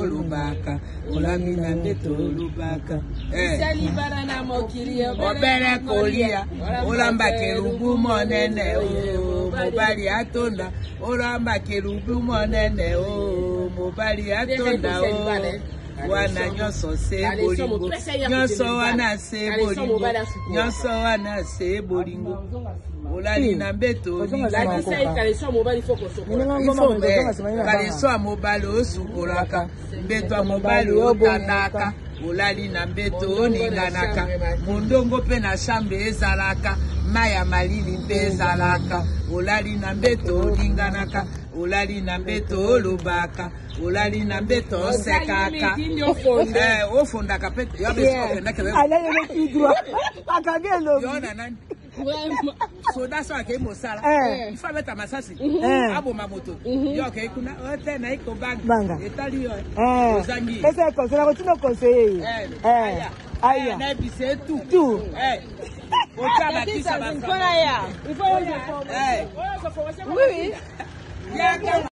tolubaka, olamina nde tolubaka. Isali bara na mokiri obere kolia, olamba kerubu monene o, mobali atonda, olamba kerubu monene o, mobali atonda o. Wana nyoso se Bolingo, nyoso wana se Bolingo, nyoso wana se Bolingo. Olali na mbeto la kisa kaleso mobali foko sokola. Kaleso mobali osukolaka, mbeto mobali otanaka. Olali na mbeto oninganaka. Mondongo pe na chambe ezalaka, maya malili pe ezalaka. Olali na mbeto oninganaka. Olali na mbeto olobaka, olali na mbeto sekaka. O fonda kapete, yo beso fonda kebe. Alaye le kidwa. Akagelo. Yo nanani. So that's why I came Mosala. If I met a masasi, abo mamoto. Yo ke kuna ote na iko banga. Etali yo. Ozangi. Pesa ko, sala ko tino conseil. Aya. Na bise tu. Otaba kisa banga. Ifo ya. Ifo ya. Oui. Yeah,